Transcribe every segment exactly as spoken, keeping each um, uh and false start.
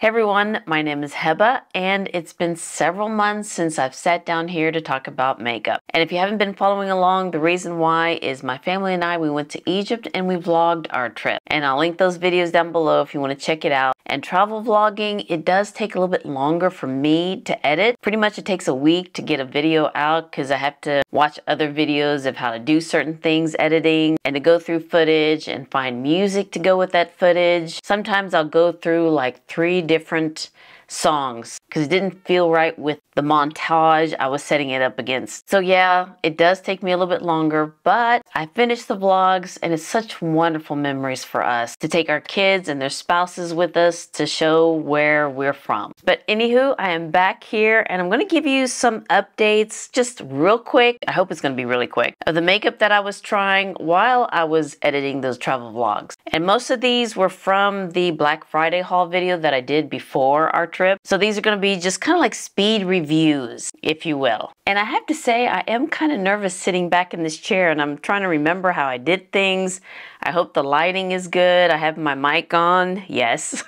Hey everyone, my name is Heba, and it's been several months since I've sat down here to talk about makeup. And if you haven't been following along, the reason why is my family and I, we went to Egypt and we vlogged our trip. And I'll link those videos down below if you want to check it out. And travel vlogging, it does take a little bit longer for me to edit. Pretty much it takes a week to get a video out because I have to watch other videos of how to do certain things editing and to go through footage and find music to go with that footage. Sometimes I'll go through like three different songs because it didn't feel right with the montage I was setting it up against. So yeah, it does take me a little bit longer, but I finished the vlogs and it's such wonderful memories for us to take our kids and their spouses with us to show where we're from. But anywho, I am back here and I'm going to give you some updates just real quick. I hope it's going to be really quick of the makeup that I was trying while I was editing those travel vlogs. And most of these were from the Black Friday haul video that I did before our trip. So these are going to be just kind of like speed reviews, if you will. And I have to say, I am kind of nervous sitting back in this chair and I'm trying to remember how I did things. I hope the lighting is good. I have my mic on. Yes.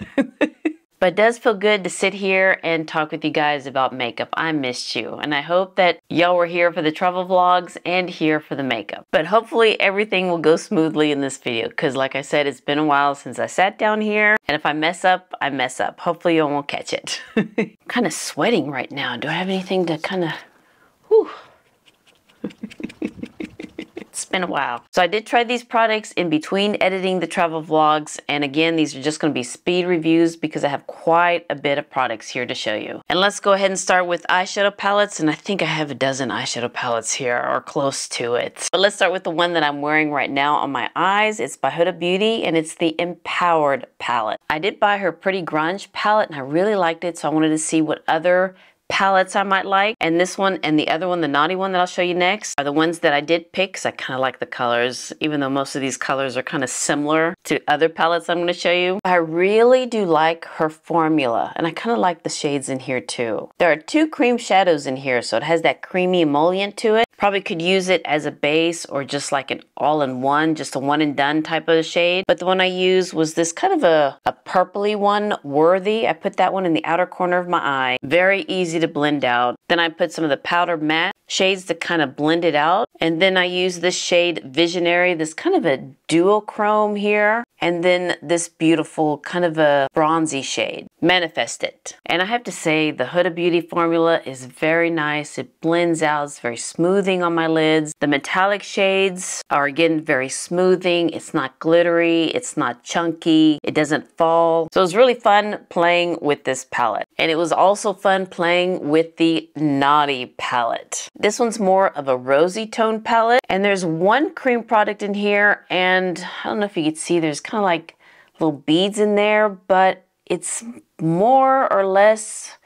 But it does feel good to sit here and talk with you guys about makeup. I missed you. And I hope that y'all were here for the travel vlogs and here for the makeup. But hopefully everything will go smoothly in this video. Because like I said, it's been a while since I sat down here. And if I mess up, I mess up. Hopefully y'all won't catch it. I'm kind of sweating right now. Do I have anything to kind of... Whew. It's been a while. So I did try these products in between editing the travel vlogs, and again, these are just going to be speed reviews because I have quite a bit of products here to show you. And let's go ahead and start with eyeshadow palettes, and I think I have a dozen eyeshadow palettes here or close to it. But let's start with the one that I'm wearing right now on my eyes. It's by Huda Beauty and it's the Empowered palette. I did buy her Pretty Grunge palette and I really liked it, so I wanted to see what other palettes I might like, and this one and the other one, the Naughty one that I'll show you next, are the ones that I did pick because I kind of like the colors, even though most of these colors are kind of similar to other palettes I'm going to show you. I really do like her formula, and I kind of like the shades in here too. There are two cream shadows in here, so it has that creamy emollient to it. Probably could use it as a base or just like an all-in-one, just a one-and-done type of shade. But the one I used was this kind of a, a purpley one, Worthy. I put that one in the outer corner of my eye. Very easy to blend out. Then I put some of the powder matte shades to kind of blend it out. And then I used this shade Visionary, this kind of a duochrome here. And then this beautiful kind of a bronzy shade, Manifest It. And I have to say, the Huda Beauty formula is very nice. It blends out, it's very smoothing on my lids. The metallic shades are again very smoothing. It's not glittery, it's not chunky, it doesn't fall. So it was really fun playing with this palette. And it was also fun playing with the Naughty palette. This one's more of a rosy tone palette. And there's one cream product in here, and I don't know if you can see, there's kind of like little beads in there, but it's more or less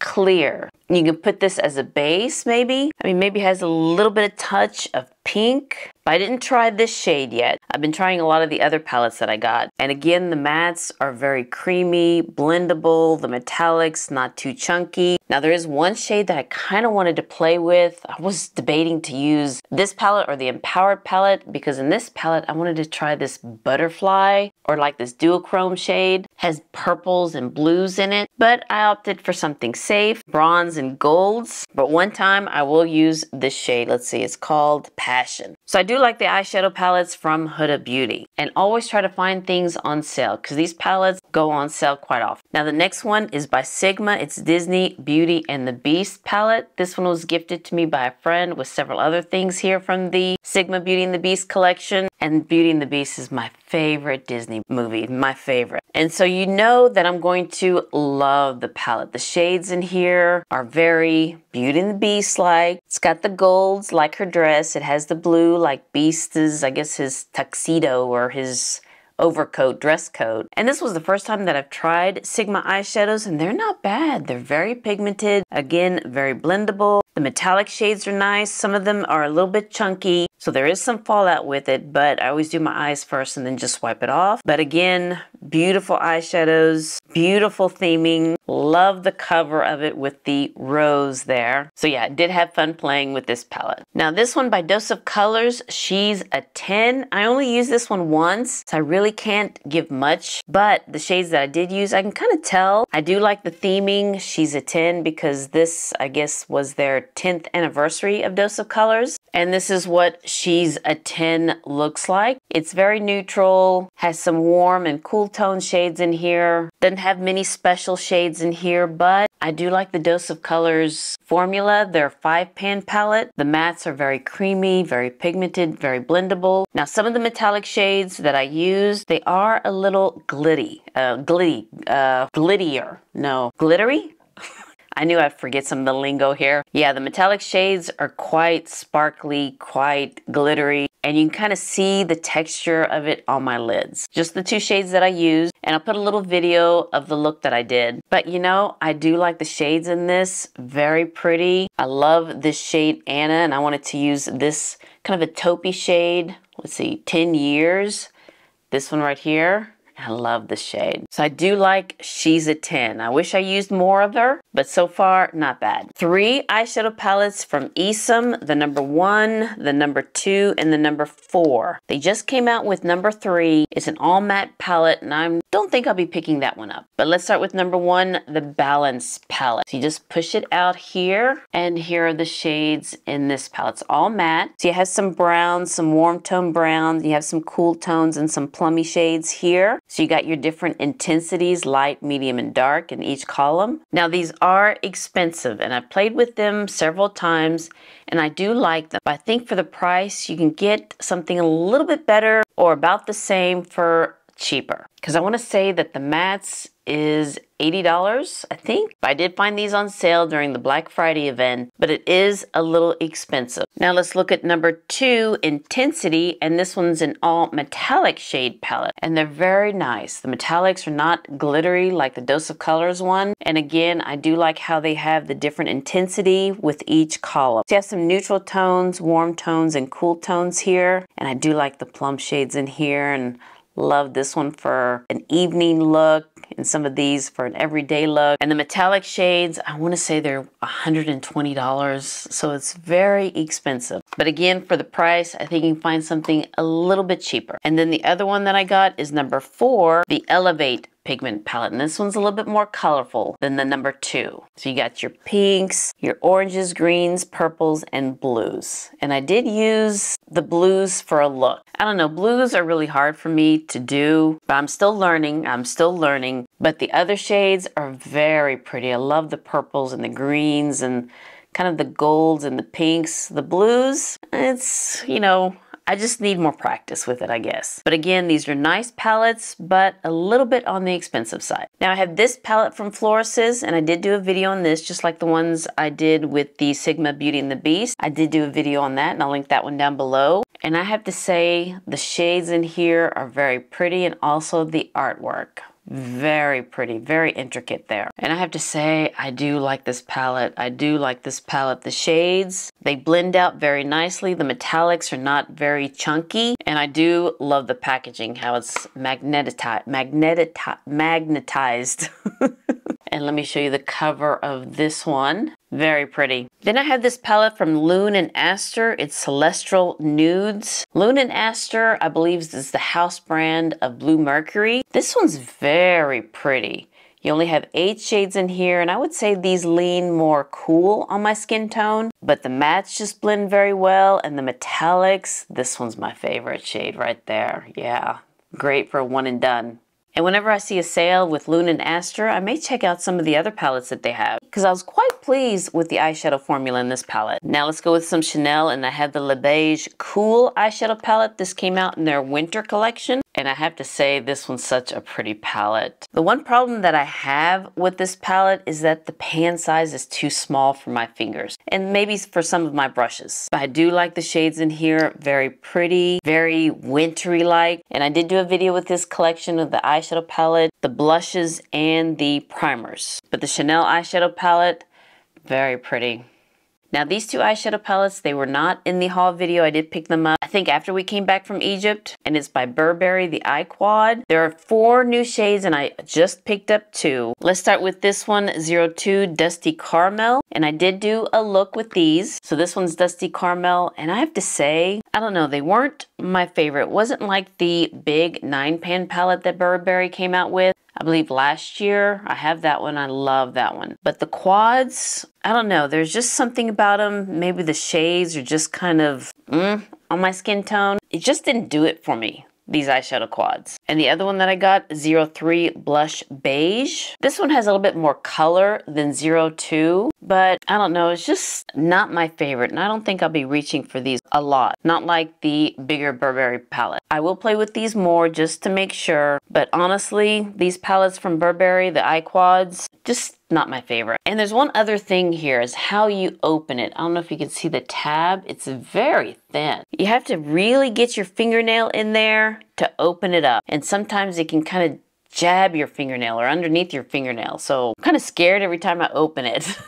clear. You can put this as a base maybe. I mean, maybe it has a little bit of touch of pink, but I didn't try this shade yet. I've been trying a lot of the other palettes that I got. And again, the mattes are very creamy, blendable, the metallics not too chunky. Now there is one shade that I kind of wanted to play with. I was debating to use this palette or the Empowered palette because in this palette I wanted to try this butterfly or like this duochrome shade. It has purples and blues in it, but I opted for something safe, bronze and golds. But one time I will use this shade. Let's see, it's called Passion. So I do like the eyeshadow palettes from Huda Beauty, and always try to find things on sale because these palettes go on sale quite often. Now the next one is by Sigma. It's Disney Beauty and the Beast palette. This one was gifted to me by a friend with several other things here from the Sigma Beauty and the Beast collection. And Beauty and the Beast is my favorite Disney movie, my favorite. And so you know that I'm going to love the palette. The shades in here are very Beauty and the Beast-like. It's got the golds like her dress. It has the blue like Beast's, I guess his tuxedo or his overcoat, dress coat. And this was the first time that I've tried Sigma eyeshadows, and they're not bad. They're very pigmented, again, very blendable. The metallic shades are nice. Some of them are a little bit chunky, So there is some fallout with it, but I always do my eyes first and then just wipe it off. But again, beautiful eyeshadows, beautiful theming. Love the cover of it with the rose there. So yeah, I did have fun playing with this palette. Now this one by Dose of Colors, She's a ten. I only used this one once, so I really can't give much. But the shades that I did use, I can kind of tell. I do like the theming, She's a ten, because this, I guess, was their tenth anniversary of Dose of Colors. And this is what She's a ten looks like. It's very neutral, has some warm and cool tone shades in here. Doesn't have many special shades in here, but I do like the Dose of Colors formula, their five pan palette. The mattes are very creamy, very pigmented, very blendable. Now some of the metallic shades that I used, they are a little glitty, uh, glitty, uh, glittier, no, glittery? I knew I'd forget some of the lingo here. Yeah, the metallic shades are quite sparkly, quite glittery, and you can kind of see the texture of it on my lids. Just the two shades that I used, and I'll put a little video of the look that I did. But you know, I do like the shades in this, very pretty. I love this shade Anna, and I wanted to use this kind of a taupey shade, let's see, ten years, this one right here. I love the shade. So I do like She's a ten. I wish I used more of her, but so far, not bad. Three eyeshadow palettes from Isom, the number one, the number two, and the number four. They just came out with number three. It's an all matte palette, and I don't think I'll be picking that one up. But let's start with number one, the Balance palette. So you just push it out here, and here are the shades in this palette. It's all matte. So you have some browns, some warm tone browns, you have some cool tones, and some plummy shades here. So you got your different intensities, light, medium, and dark in each column. Now these are expensive, and I played with them several times, and I do like them. But I think for the price, you can get something a little bit better or about the same for cheaper. Because I want to say that the mattes is eighty dollars, I think. I did find these on sale during the Black Friday event, but it is a little expensive. Now let's look at number two, Intensity, and this one's an all metallic shade palette, and they're very nice. The metallics are not glittery like the Dose of Colors one, and again, I do like how they have the different intensity with each column. So you have some neutral tones, warm tones, and cool tones here, and I do like the plum shades in here, and love this one for an evening look, and some of these for an everyday look. And the metallic shades, I want to say they're one hundred twenty dollars, so it's very expensive. But again, for the price, I think you can find something a little bit cheaper. And then the other one that I got is number four, the Elevate pigment palette, and this one's a little bit more colorful than the number two. So you got your pinks, your oranges, greens, purples, and blues. And I did use the blues for a look. I don't know, blues are really hard for me to do, but I'm still learning, I'm still learning. But the other shades are very pretty. I love the purples and the greens and kind of the golds and the pinks. The blues, it's, you know, I just need more practice with it, I guess. But again, these are nice palettes, but a little bit on the expensive side. Now I have this palette from Florasis, and I did do a video on this, just like the ones I did with the Sigma Beauty and the Beast. I did do a video on that, and I'll link that one down below. And I have to say, the shades in here are very pretty, and also the artwork. Very pretty, very intricate there. And I have to say, I do like this palette. I do like this palette. The shades, they blend out very nicely. The metallics are not very chunky. And I do love the packaging, how it's magnetized. Magnetized. magnetized. And let me show you the cover of this one. Very pretty. Then I have this palette from Lune and Aster. It's Celestial Nudes. Lune and Aster, I believe, is the house brand of Blue Mercury. This one's very pretty. You only have eight shades in here, and I would say these lean more cool on my skin tone, but the mattes just blend very well, and the metallics, this one's my favorite shade right there. Yeah, great for one and done. And whenever I see a sale with Lune and Aster, I may check out some of the other palettes that they have, because I was quite pleased with the eyeshadow formula in this palette. Now let's go with some Chanel, and I have the Le Beige Cool eyeshadow palette. This came out in their winter collection, and I have to say this one's such a pretty palette. The one problem that I have with this palette is that the pan size is too small for my fingers, and maybe for some of my brushes. But I do like the shades in here, very pretty, very wintry-like, and I did do a video with this collection of the eyeshadow eyeshadow palette, the blushes, and the primers. But the Chanel eyeshadow palette, very pretty. Now these two eyeshadow palettes, they were not in the haul video. I did pick them up, I think, after we came back from Egypt, and it's by Burberry, the Eye Quad. There are four new shades and I just picked up two. Let's start with this one, zero two Dusty Caramel, and I did do a look with these. So this one's Dusty Caramel, and I have to say, I don't know, they weren't my favorite. It wasn't like the big nine pan palette that Burberry came out with, I believe, last year. I have that one, I love that one. But the quads, I don't know, there's just something about them. Maybe the shades are just kind of mm, on my skin tone. It just didn't do it for me, these eyeshadow quads. And the other one that I got, zero three Blush Beige. This one has a little bit more color than zero two, but I don't know, it's just not my favorite, and I don't think I'll be reaching for these a lot. Not like the bigger Burberry palette. I will play with these more just to make sure, but honestly, these palettes from Burberry, the eye quads, just not my favorite. And there's one other thing here, is how you open it. I don't know if you can see the tab. It's very thin. You have to really get your fingernail in there to open it up. And sometimes it can kind of jab your fingernail or underneath your fingernail. So I'm kind of scared every time I open it.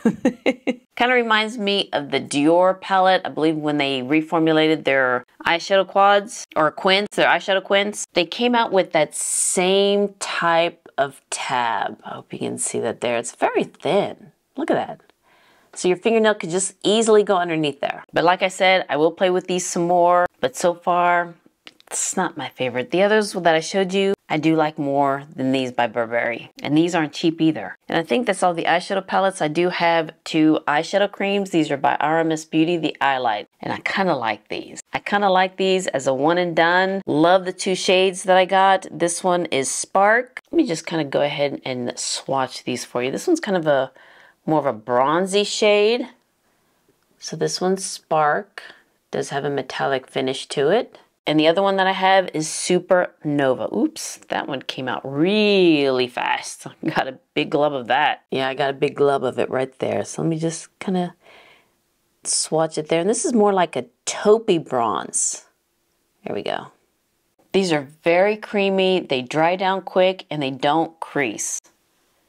Kind of reminds me of the Dior palette. I believe when they reformulated their eyeshadow quads or quints, their eyeshadow quints, they came out with that same type of tab. I hope you can see that there. It's very thin. Look at that. So your fingernail could just easily go underneath there. But like I said, I will play with these some more, but so far, it's not my favorite. The others that I showed you, I do like more than these by Burberry. And these aren't cheap either. And I think that's all the eyeshadow palettes. I do have two eyeshadow creams. These are by R M S Beauty, the Eye Light. And I kind of like these. I kind of like these as a one and done. Love the two shades that I got. This one is Spark. Let me just kind of go ahead and swatch these for you. This one's kind of a more of a bronzy shade. So this one's Spark. Does have a metallic finish to it. And the other one that I have is Supernova. Oops, that one came out really fast. Got a big glob of that. Yeah, I got a big glob of it right there. So let me just kind of swatch it there. And this is more like a taupey bronze. There we go. These are very creamy. They dry down quick and they don't crease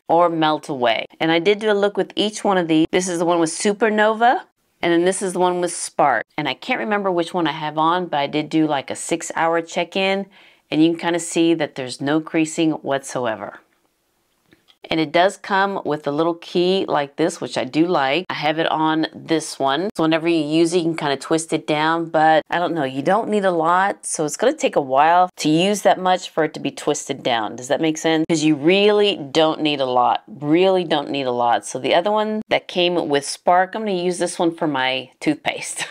or melt away. And I did do a look with each one of these. This is the one with Supernova. And then this is the one with Spark. And I can't remember which one I have on, but I did do like a six hour check-in, and you can kind of see that there's no creasing whatsoever. And it does come with a little key like this, which I do like. I have it on this one. So whenever you use it, you can kind of twist it down, but I don't know, you don't need a lot. So it's gonna take a while to use that much for it to be twisted down. Does that make sense? Because you really don't need a lot. Really don't need a lot. So the other one that came with Spark, I'm gonna use this one for my toothpaste.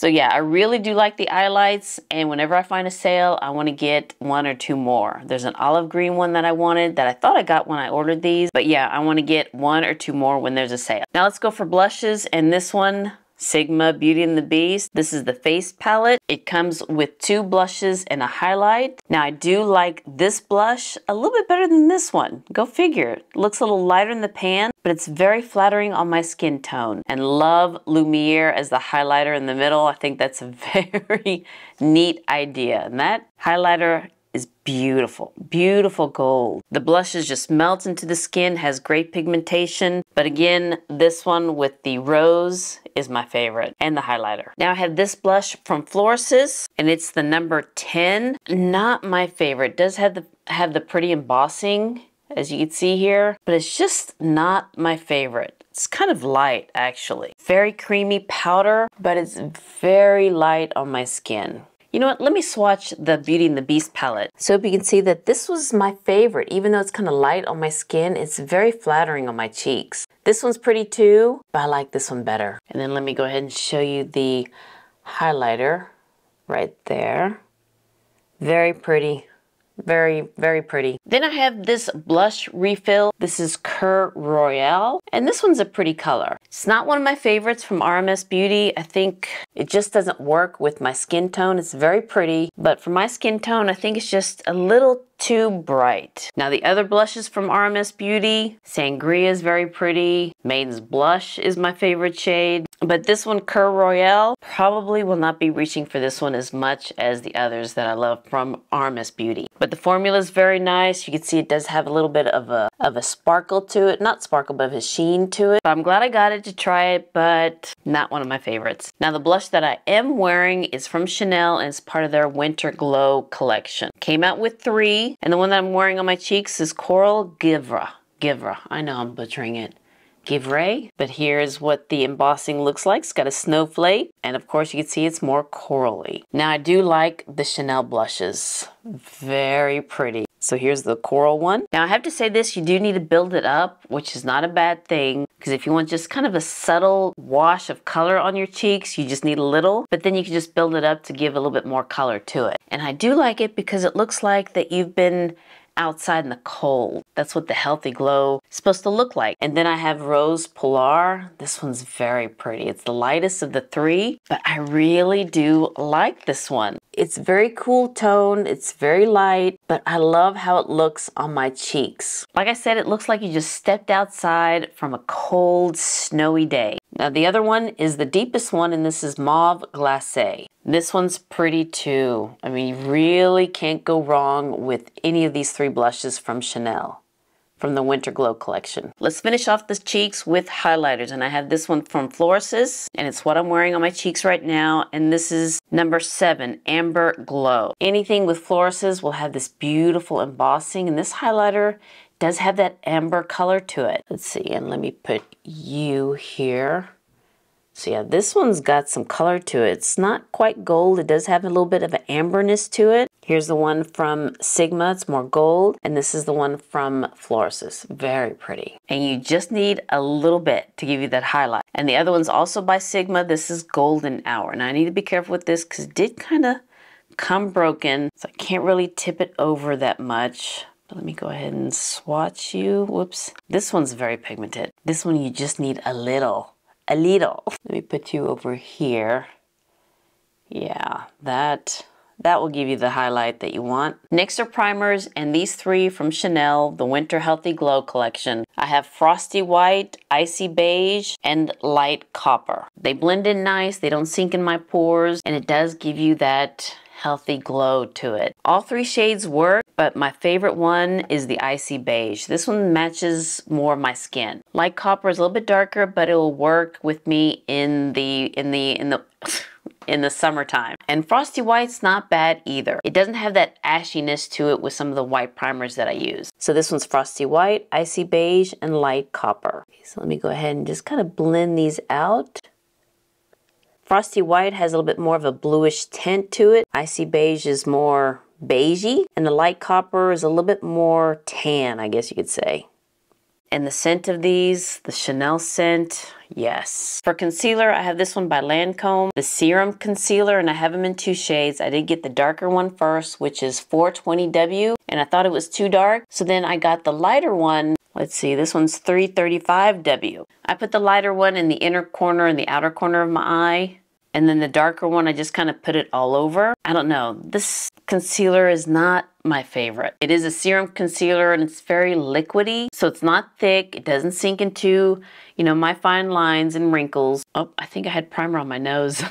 So yeah, I really do like the eye lights, and whenever I find a sale, I want to get one or two more. There's an olive green one that I wanted that I thought I got when I ordered these, but yeah, I want to get one or two more when there's a sale. Now let's go for blushes, and this one, Sigma Beauty and the Beast. This is the face palette. It comes with two blushes and a highlight. Now I do like this blush a little bit better than this one. Go figure. It looks a little lighter in the pan, but it's very flattering on my skin tone. And love Lumiere as the highlighter in the middle. I think that's a very neat idea. And that highlighter is beautiful, beautiful gold. The blushes just melt into the skin, has great pigmentation. But again, this one with the rose is my favorite, and the highlighter. Now I have this blush from Florasis, and it's the number ten. Not my favorite. It does have the, have the pretty embossing, as you can see here, but it's just not my favorite. It's kind of light, actually. Very creamy powder, but it's very light on my skin. You know what, let me swatch the Beauty and the Beast palette. So if you can see that this was my favorite, even though it's kind of light on my skin, it's very flattering on my cheeks. This one's pretty too, but I like this one better. And then let me go ahead and show you the highlighter right there. Very pretty. Very, very pretty. Then I have this blush refill. This is Kir Royale, and this one's a pretty color. It's not one of my favorites from R M S Beauty. I think it just doesn't work with my skin tone. It's very pretty, but for my skin tone, I think it's just a little too bright. Now the other blushes from R M S Beauty, Sangria is very pretty. Maiden's Blush is my favorite shade. But this one, Kir Royale, probably will not be reaching for this one as much as the others that I love from R M S Beauty. But the formula is very nice. You can see it does have a little bit of a of a sparkle to it. Not sparkle, but a sheen to it. So I'm glad I got it to try it, but not one of my favorites. Now the blush that I am wearing is from Chanel and it's part of their Winter Glow collection. Came out with three, and the one that I'm wearing on my cheeks is Coral Givra. Givra, I know I'm butchering it. Givray, but here's what the embossing looks like. It's got a snowflake, and of course you can see it's more corally. Now I do like the Chanel blushes, very pretty. So here's the coral one. Now I have to say this, you do need to build it up, which is not a bad thing, because if you want just kind of a subtle wash of color on your cheeks, you just need a little, but then you can just build it up to give a little bit more color to it. And I do like it because it looks like that you've been outside in the cold. That's what the Healthy Glow is supposed to look like. And then I have Rose Polar. This one's very pretty. It's the lightest of the three, but I really do like this one. It's very cool toned, it's very light, but I love how it looks on my cheeks. Like I said, it looks like you just stepped outside from a cold, snowy day. Now the other one is the deepest one, and this is Mauve Glacé. This one's pretty too. I mean, you really can't go wrong with any of these three blushes from Chanel, from the Winter Glow collection. Let's finish off the cheeks with highlighters, and I have this one from Florasis, and it's what I'm wearing on my cheeks right now, and this is number seven, Amber Glow. Anything with Florasis will have this beautiful embossing, and this highlighter does have that amber color to it. Let's see, and let me put you here. So yeah, this one's got some color to it. It's not quite gold. It does have a little bit of an amberness to it. Here's the one from Sigma. It's more gold. And this is the one from Florasis. Very pretty. And you just need a little bit to give you that highlight. And the other one's also by Sigma. This is Golden Hour. Now I need to be careful with this because it did kind of come broken. So I can't really tip it over that much. Let me go ahead and swatch you. Whoops. This one's very pigmented. This one you just need a little. A little. Let me put you over here. Yeah, that that will give you the highlight that you want. Next are primers, and these three from Chanel, the Winter Healthy Glow collection. I have Frosty White, Icy Beige, and Light Copper. They blend in nice, they don't sink in my pores, and it does give you that healthy glow to it. All three shades work, but my favorite one is the Icy Beige. This one matches more my skin. Light Copper is a little bit darker, but it will work with me in the in the in the in the summertime. And Frosty White's not bad either. It doesn't have that ashiness to it with some of the white primers that I use. So this one's Frosty White, Icy Beige, and Light Copper. Okay, so let me go ahead and just kind of blend these out. Frosty White has a little bit more of a bluish tint to it. Icy Beige is more beigey, and the Light Copper is a little bit more tan, I guess you could say. And the scent of these, the Chanel scent, yes. For concealer, I have this one by Lancome, the Serum Concealer, and I have them in two shades. I did get the darker one first, which is four twenty W, and I thought it was too dark, so then I got the lighter one. Let's see, this one's three thirty-five W. I put the lighter one in the inner corner and the outer corner of my eye. And then the darker one, I just kind of put it all over. I don't know, this concealer is not my favorite. It is a serum concealer and it's very liquidy. So it's not thick, it doesn't sink into, you know, my fine lines and wrinkles. Oh, I think I had primer on my nose.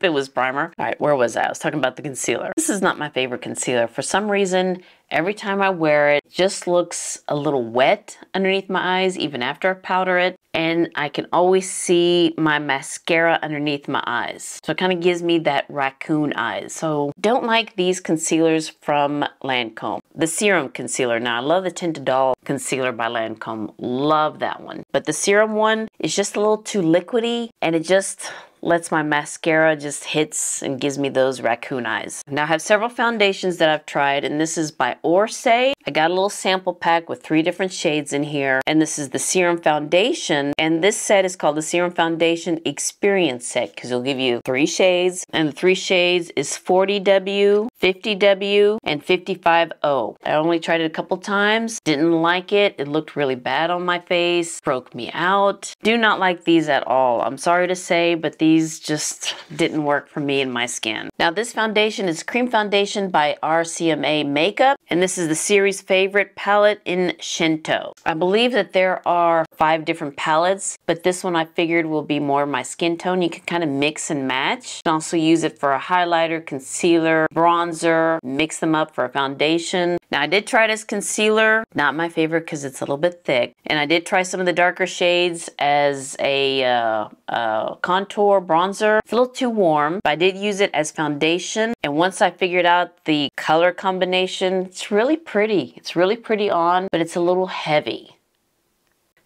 It was primer. All right, where was I? I was talking about the concealer. This is not my favorite concealer. For some reason, every time I wear it, it just looks a little wet underneath my eyes, even after I powder it. And I can always see my mascara underneath my eyes. So it kind of gives me that raccoon eyes. So don't like these concealers from Lancome. The Serum Concealer. Now I love the Tinted Doll Concealer by Lancome. Love that one. But the Serum one is just a little too liquidy and it just lets my mascara just hits and gives me those raccoon eyes. Now I have several foundations that I've tried, and this is by Orsay. I got a little sample pack with three different shades in here, and this is the Serum Foundation, and this set is called the Serum Foundation Experience Set because it'll give you three shades, and the three shades is forty W, fifty W, and fifty-five O. I only tried it a couple times, didn't like it, it looked really bad on my face, broke me out. Do not like these at all. I'm sorry to say, but these these just didn't work for me and my skin. Now this foundation is Cream Foundation by R C M A Makeup, and this is the series favorite palette in Shinto. I believe that there are five different palettes, but this one I figured will be more my skin tone. You can kind of mix and match. You can also use it for a highlighter, concealer, bronzer, mix them up for a foundation. Now I did try this concealer, not my favorite because it's a little bit thick, and I did try some of the darker shades as a uh, uh, contour bronzer. It's a little too warm, but I did use it as foundation, and once I figured out the color combination, it's really pretty. It's really pretty on, but it's a little heavy.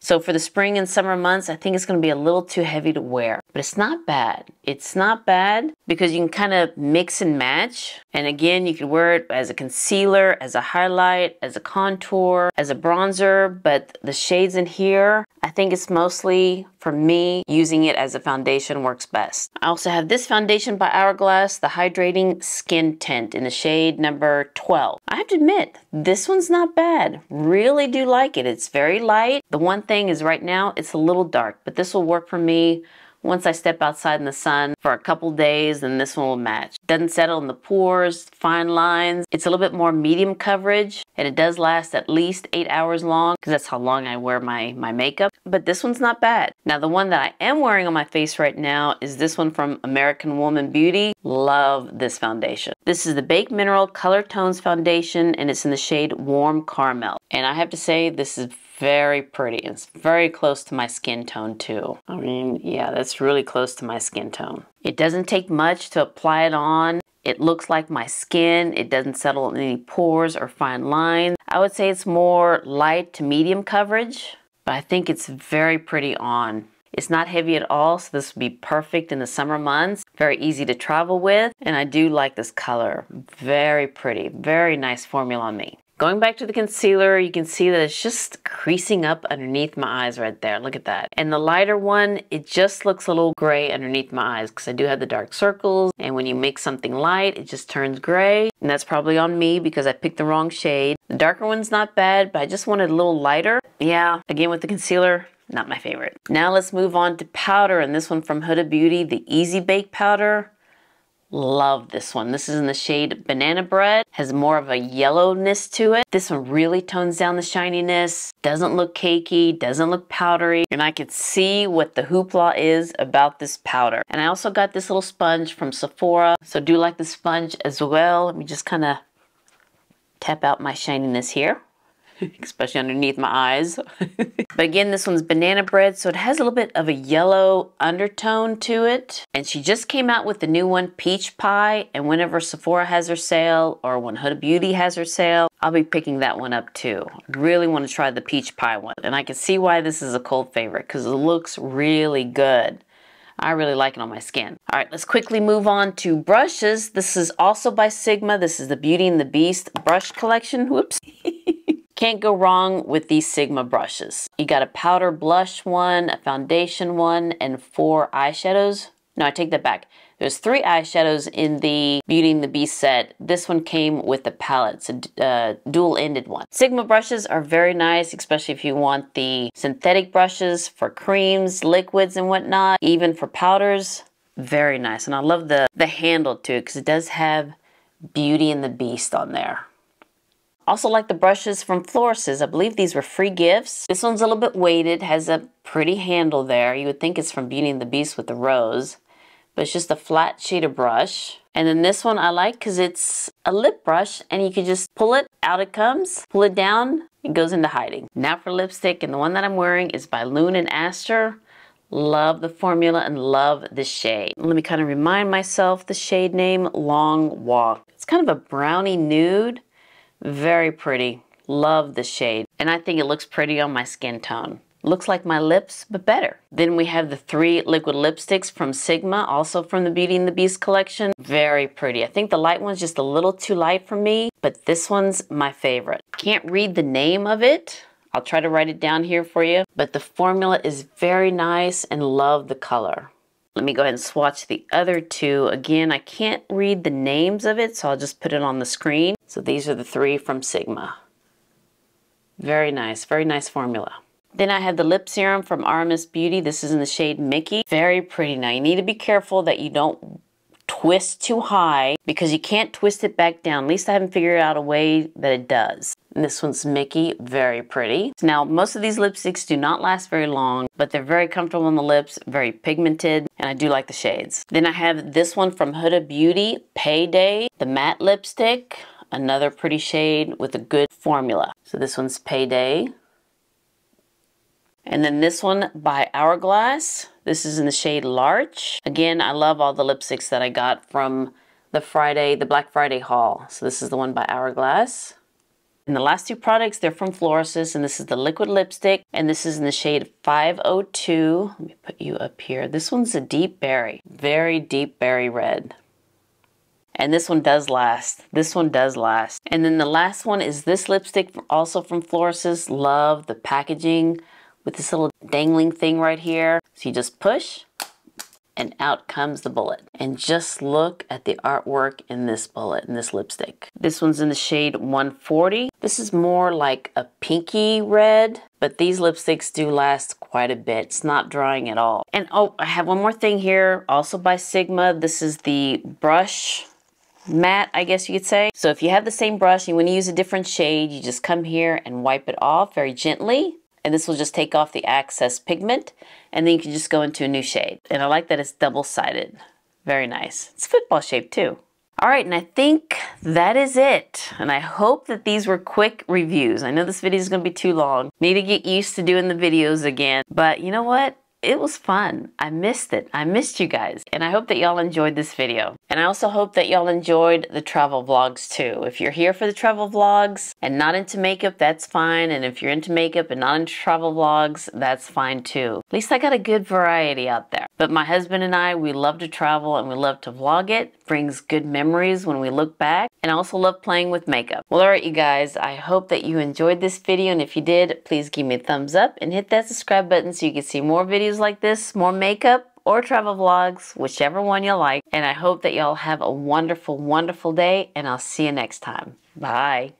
So for the spring and summer months, I think it's going to be a little too heavy to wear. But it's not bad. It's not bad because you can kind of mix and match. And again, you can wear it as a concealer, as a highlight, as a contour, as a bronzer. But the shades in here, I think it's mostly, for me, using it as a foundation works best. I also have this foundation by Hourglass, the Hydrating Skin Tint in the shade number twelve. I have to admit, this one's not bad. Really do like it. It's very light. The one thing is right now, it's a little dark, but this will work for me. Once I step outside in the sun for a couple days, then this one will match. Doesn't settle in the pores, fine lines. It's a little bit more medium coverage, and it does last at least eight hours long because that's how long I wear my, my makeup. But this one's not bad. Now, the one that I am wearing on my face right now is this one from American Woman Beauty. Love this foundation. This is the Baked Mineral Color Tones Foundation, and it's in the shade Warm Caramel. And I have to say, this is very pretty. It's very close to my skin tone too. I mean, yeah, that's really close to my skin tone. It doesn't take much to apply it on. It looks like my skin. It doesn't settle in any pores or fine lines. I would say it's more light to medium coverage, but I think it's very pretty on. It's not heavy at all, so this would be perfect in the summer months. Very easy to travel with, and I do like this color. Very pretty, very nice formula on me. Going back to the concealer, you can see that it's just creasing up underneath my eyes right there. Look at that. And the lighter one, it just looks a little gray underneath my eyes because I do have the dark circles. And when you make something light, it just turns gray. And that's probably on me because I picked the wrong shade. The darker one's not bad, but I just wanted a little lighter. Yeah, again with the concealer, not my favorite. Now let's move on to powder. And this one from Huda Beauty, the Easy Bake Powder. Love this one. This is in the shade Banana Bread. Has more of a yellowness to it. This one really tones down the shininess. Doesn't look cakey, doesn't look powdery. And I could see what the hoopla is about this powder. And I also got this little sponge from Sephora. So I do like the sponge as well. Let me just kind of tap out my shininess here. Especially underneath my eyes. But again, this one's Banana Bread, so it has a little bit of a yellow undertone to it. And she just came out with the new one, Peach Pie, and whenever Sephora has her sale or when Huda Beauty has her sale, I'll be picking that one up too. I really want to try the Peach Pie one, and I can see why this is a cold favorite because it looks really good. I really like it on my skin. All right, let's quickly move on to brushes. This is also by Sigma. This is the Beauty and the Beast brush collection. Whoops. Can't go wrong with these Sigma brushes. You got a powder blush one, a foundation one, and four eyeshadows. No, I take that back. There's three eyeshadows in the Beauty and the Beast set. This one came with the palette. It's a uh, dual-ended one. Sigma brushes are very nice, especially if you want the synthetic brushes for creams, liquids, and whatnot, even for powders. Very nice. And I love the, the handle too, because it does have Beauty and the Beast on there. Also like the brushes from Florasis. I believe these were free gifts. This one's a little bit weighted, has a pretty handle there. You would think it's from Beauty and the Beast with the rose, but it's just a flat sheet of brush. And then this one I like because it's a lip brush and you can just pull it, out it comes, pull it down, it goes into hiding. Now for lipstick, and the one that I'm wearing is by Lune and Aster. Love the formula and love the shade. Let me kind of remind myself the shade name, Long Walk. It's kind of a brownie nude. Very pretty. Love the shade. And I think it looks pretty on my skin tone. Looks like my lips, but better. Then we have the three liquid lipsticks from Sigma, also from the Beauty and the Beast collection. Very pretty. I think the light one's just a little too light for me, but this one's my favorite. Can't read the name of it. I'll try to write it down here for you. But the formula is very nice and love the color. Let me go ahead and swatch the other two. Again, I can't read the names of it, so I'll just put it on the screen. So these are the three from Sigma. Very nice, very nice formula. Then I have the lip serum from R M S Beauty. This is in the shade Mickey. Very pretty. Now you need to be careful that you don't twist too high because you can't twist it back down. At least I haven't figured out a way that it does. And this one's Mickey, very pretty. Now, most of these lipsticks do not last very long, but they're very comfortable on the lips, very pigmented, and I do like the shades. Then I have this one from Huda Beauty, Payday, the matte lipstick, another pretty shade with a good formula. So this one's Payday. And then this one by Hourglass. This is in the shade Larch. Again, I love all the lipsticks that I got from the Friday, the Black Friday haul. So this is the one by Hourglass. And the last two products, they're from Florasis, and this is the liquid lipstick, and this is in the shade five oh two. Let me put you up here. This one's a deep berry, very deep berry red. And this one does last. This one does last. And then the last one is this lipstick, also from Florasis. Love the packaging. With this little dangling thing right here. So you just push and out comes the bullet. And just look at the artwork in this bullet, in this lipstick. This one's in the shade one forty. This is more like a pinky red, but these lipsticks do last quite a bit. It's not drying at all. And oh, I have one more thing here, also by Sigma. This is the brush matte, I guess you could say. So if you have the same brush and you want to use a different shade, you just come here and wipe it off very gently. And this will just take off the excess pigment, and then you can just go into a new shade. And I like that it's double-sided. Very nice. It's football shaped too. All right, and I think that is it. And I hope that these were quick reviews. I know this video is going to be too long. Need to get used to doing the videos again. But you know what? It was fun. I missed it. I missed you guys. And I hope that y'all enjoyed this video. And I also hope that y'all enjoyed the travel vlogs too. If you're here for the travel vlogs and not into makeup, that's fine. And if you're into makeup and not into travel vlogs, that's fine too. At least I got a good variety out there. But my husband and I, we love to travel and we love to vlog it. It brings good memories when we look back. And I also love playing with makeup. Well, all right, you guys, I hope that you enjoyed this video. And if you did, please give me a thumbs up and hit that subscribe button so you can see more videos like this, more makeup or travel vlogs, whichever one you like. And I hope that y'all have a wonderful, wonderful day, and I'll see you next time. Bye.